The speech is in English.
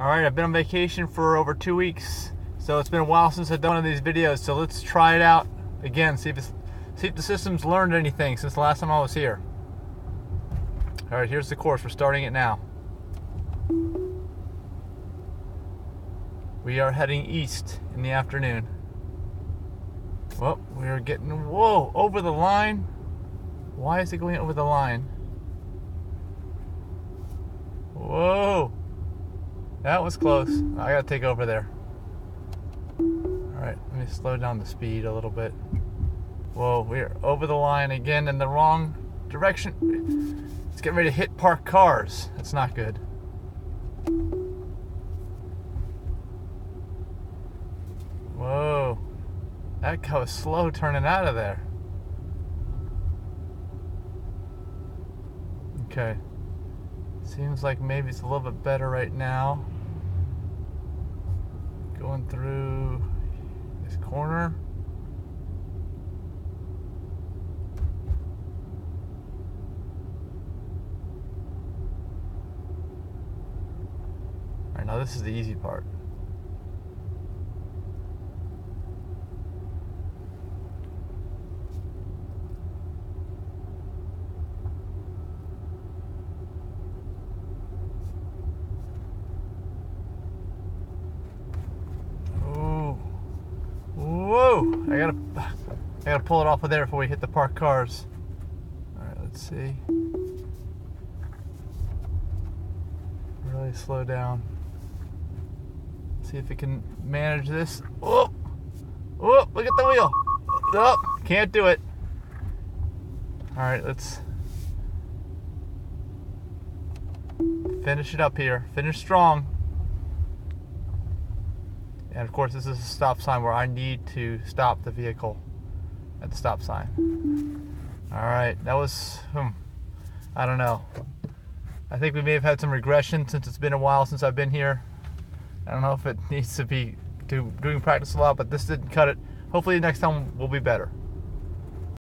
Alright, I've been on vacation for over 2 weeks, so it's been a while since I've done one of these videos, so let's try it out again, see if the system's learned anything since the last time I was here. Alright, here's the course. We're starting it now. We are heading east in the afternoon. Well, we are getting, whoa, over the line. Why is it going over the line? Whoa, that was close. I gotta take over there. All right, let me slow down the speed a little bit. Whoa, we are over the line again in the wrong direction. It's getting ready to hit parked cars. That's not good. Whoa, that car was slow turning out of there. Okay. Seems like maybe it's a little bit better right now. Going through this corner. Alright, now this is the easy part. I gotta pull it off of there before we hit the parked cars. Alright, let's see. Really slow down. See if it can manage this. Oh! Oh! Look at the wheel! Oh! Can't do it. Alright, let's finish it up here. Finish strong. And of course, this is a stop sign where I need to stop the vehicle at the stop sign. Alright, that was, I don't know. I think we may have had some regression since it's been a while since I've been here. I don't know if it needs to be doing practice a lot, but this didn't cut it. Hopefully next time we'll be better.